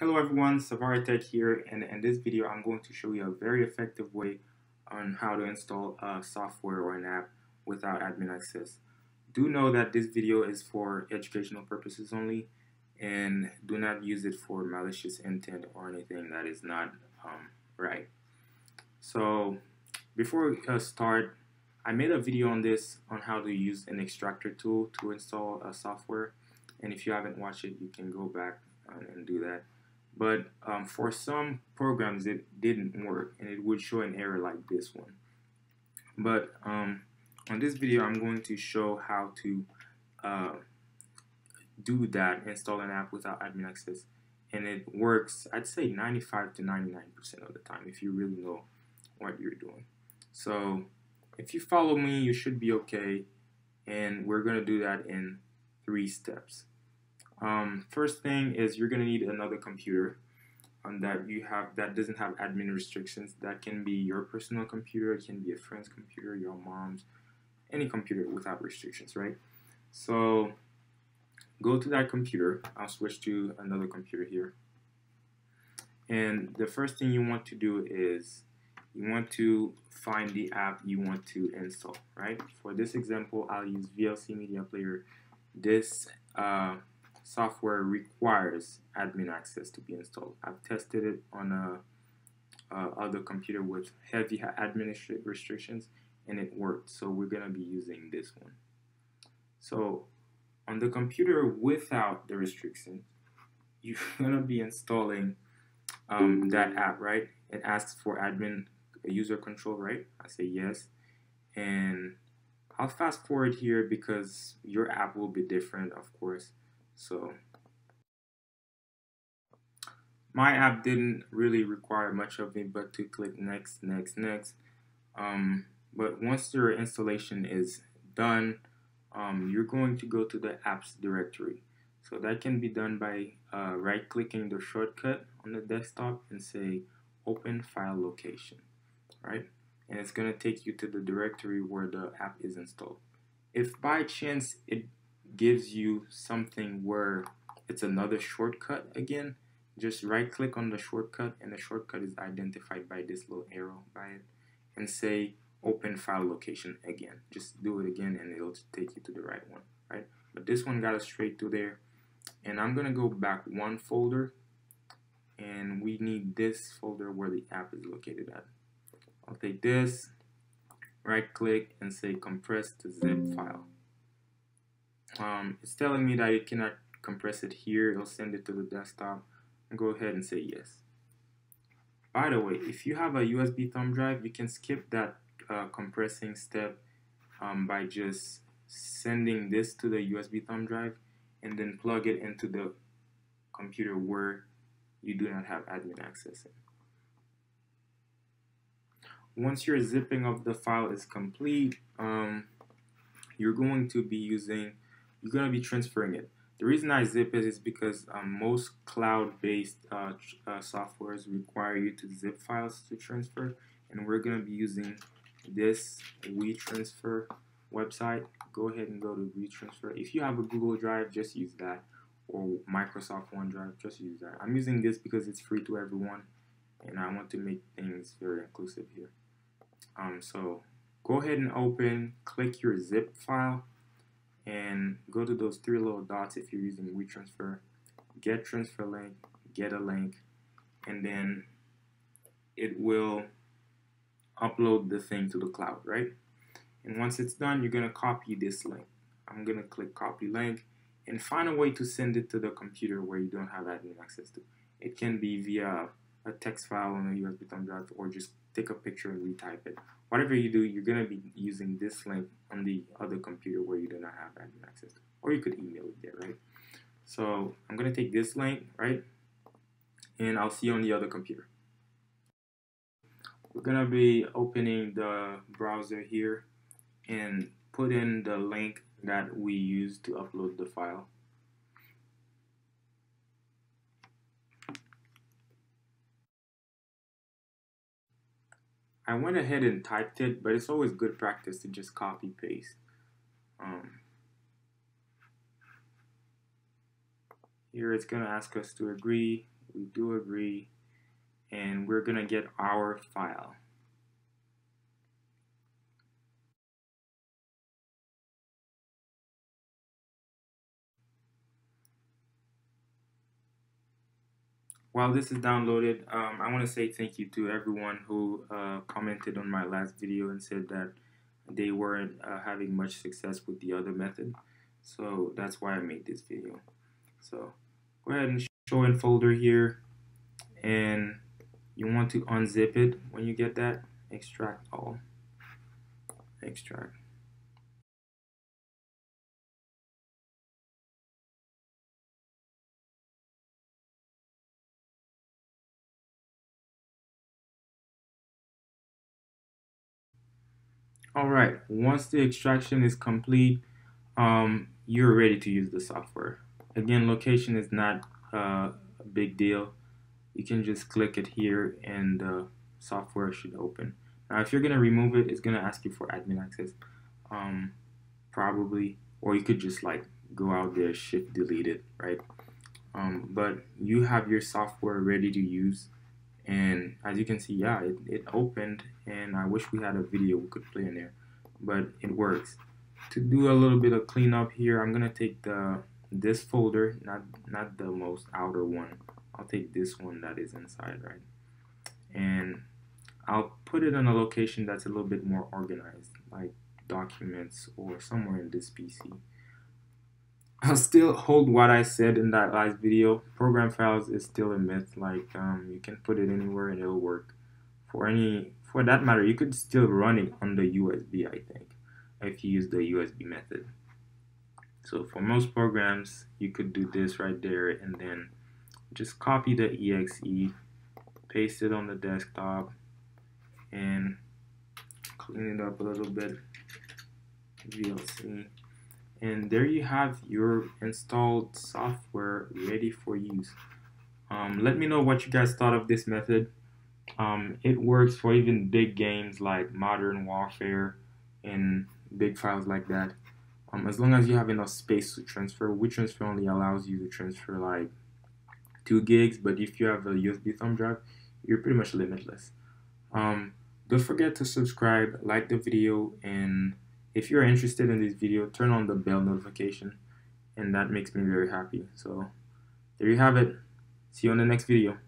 Hello everyone, Savary Tech here, and in this video I'm going to show you a very effective way on how to install a software or an app without admin access. Do know that this video is for educational purposes only, and do not use it for malicious intent or anything that is not right. So before we start, I made a video on this on how to use an extractor tool to install a software, and if you haven't watched it, you can go back and do that. But for some programs it didn't work and it would show an error like this one. But on this video I'm going to show how to do that, install an app without admin access, and it works, I'd say 95 to 99% of the time if you really know what you're doing. So if you follow me, you should be okay, and we're gonna do that in 3 steps. First thing is you're gonna need another computer that doesn't have admin restrictions. That can be your personal computer, it can be a friend's computer, your mom's, any computer without restrictions, right? So go to that computer. I'll switch to another computer here, and the first thing you want to do is you want to find the app you want to install, right? For this example, I'll use VLC Media Player. This software requires admin access to be installed. I've tested it on other computer with heavy administrative restrictions and it worked, so we're gonna be using this one. So on the computer without the restriction, you're gonna be installing that app, right? It asks for admin user control, right? I say yes, and I'll fast forward here because your app will be different, of course. So my app didn't really require much of me but to click next, next, next. But once your installation is done, you're going to go to the apps directory. So that can be done by right-clicking the shortcut on the desktop and say open file location, right? And it's going to take you to the directory where the app is installed. If by chance it gives you something where it's another shortcut, again, just right click on the shortcut, and the shortcut is identified by this little arrow by it, and say open file location again. Just do it again and it'll take you to the right one, right? But this one got us straight to there, and I'm gonna go back one folder, and we need this folder where the app is located at. I'll take this, right click, and say compress to zip file. It's telling me that it cannot compress it here, it'll send it to the desktop, and go ahead and say yes. By the way, if you have a USB thumb drive, you can skip that compressing step by just sending this to the USB thumb drive and then plug it into the computer where you do not have admin access in. Once your zipping of the file is complete, you're going to be transferring it. The reason I zip it is because most cloud-based softwares require you to zip files to transfer, and we're going to be using this WeTransfer website. Go ahead and go to WeTransfer. If you have a Google Drive, just use that, or Microsoft OneDrive, just use that. I'm using this because it's free to everyone, and I want to make things very inclusive here. So go ahead and open, click your zip file, and go to those 3 little dots if you're using WeTransfer. Get transfer link, get a link, and then it will upload the thing to the cloud, right? And once it's done, you're gonna copy this link. I'm gonna click copy link and find a way to send it to the computer where you don't have admin access to. It can be via a text file on a USB thumb drive, or just take a picture and retype it. Whatever you do, you're going to be using this link on the other computer where you do not have admin access to, or you could email it there, right? So I'm going to take this link, right? And I'll see you on the other computer. We're going to be opening the browser here and put in the link that we used to upload the file. I went ahead and typed it, but it's always good practice to just copy paste. Here it's gonna ask us to agree. We do agree, and we're going to get our file. While this is downloaded, I want to say thank you to everyone who commented on my last video and said that they weren't having much success with the other method. So that's why I made this video. So go ahead and show in folder here, and you want to unzip it when you get that. Extract all. Extract. Alright, once the extraction is complete, you're ready to use the software. Again, location is not a big deal. You can just click it here and the software should open. Now, if you're going to remove it, it's going to ask you for admin access, probably, or you could just like go out there, shift delete it, right? But you have your software ready to use. And as you can see, yeah, it opened, and I wish we had a video we could play in there, but it works. To do a little bit of cleanup here, I'm gonna take this folder, not the most outer one. I'll take this one that is inside, right? And I'll put it on a location that's a little bit more organized, like documents or somewhere in this PC. I'll still hold what I said in that last video. Program files is still a myth. Like you can put it anywhere and it'll work. For that matter, you could still run it on the USB, I think, if you use the USB method. So for most programs, you could do this right there and then just copy the exe, paste it on the desktop, and clean it up a little bit. VLC. And there you have your installed software ready for use. Let me know what you guys thought of this method. It works for even big games like Modern Warfare and big files like that. As long as you have enough space to transfer. WeTransfer only allows you to transfer like 2 gigs, but if you have a USB thumb drive, you're pretty much limitless. Don't forget to subscribe, like the video, and if you're interested in this video, turn on the bell notification, and that makes me very happy. So there you have it. See you on the next video.